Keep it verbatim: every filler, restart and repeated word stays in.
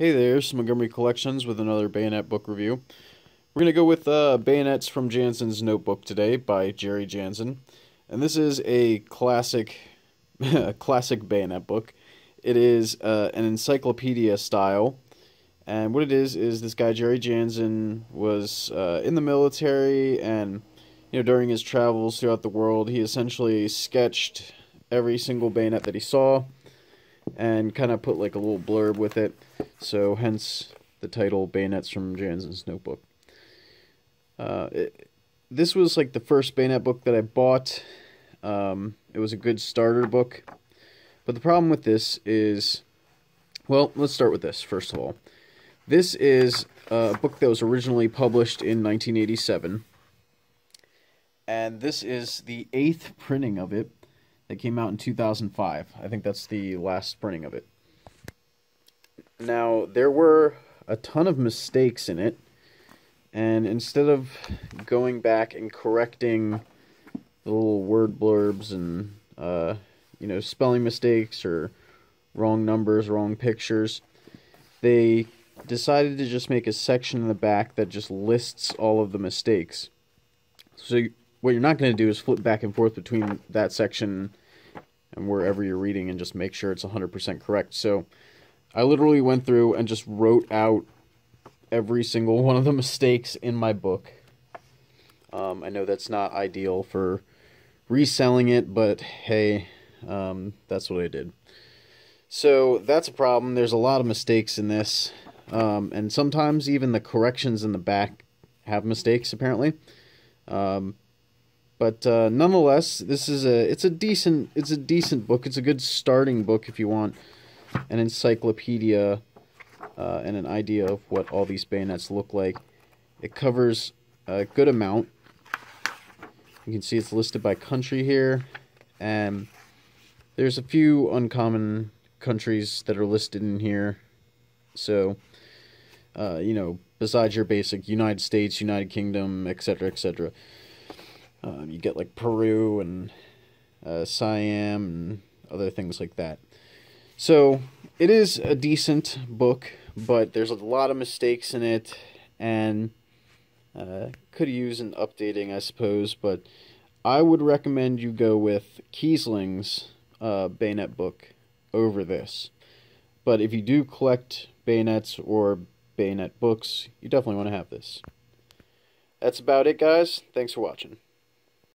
Hey there, it's Montgomery Collections with another bayonet book review. We're going to go with uh, Bayonets from Janzen's Notebook today by Jerry Janzen. And this is a classic a classic bayonet book. It is uh, an encyclopedia style. And what it is, is this guy Jerry Janzen was uh, in the military, and you know, during his travels throughout the world, he essentially sketched every single bayonet that he saw and kind of put like a little blurb with it. So hence the title, Bayonets from Janzen's Notebook. Uh, it, this was like the first bayonet book that I bought. Um, it was a good starter book. But the problem with this is, well, let's start with this first of all. This is a book that was originally published in nineteen eighty-seven. And this is the eighth printing of it that came out in two thousand five. I think that's the last printing of it. Now, there were a ton of mistakes in it, and instead of going back and correcting the little word blurbs and, uh, you know, spelling mistakes or wrong numbers, wrong pictures, they decided to just make a section in the back that just lists all of the mistakes. So you, what you're not going to do is flip back and forth between that section and wherever you're reading and just make sure it's one hundred percent correct. So I literally went through and just wrote out every single one of the mistakes in my book. Um, I know that's not ideal for reselling it, but hey, um, that's what I did. So that's a problem. There's a lot of mistakes in this. Um, and sometimes even the corrections in the back have mistakes, apparently. Um, But uh, nonetheless, this is a it's a decent it's a decent book. It's a good starting book if you want an encyclopedia uh, and an idea of what all these bayonets look like. It covers a good amount. You can see it's listed by country here, and there's a few uncommon countries that are listed in here. So, uh, you know, besides your basic United States, United Kingdom, et cetera, et cetera. Um, you get like Peru and uh, Siam and other things like that. So it is a decent book, but there's a lot of mistakes in it, and uh, could use an updating, I suppose. But I would recommend you go with Kiesling's uh, bayonet book over this. But if you do collect bayonets or bayonet books, you definitely want to have this. That's about it, guys. Thanks for watching.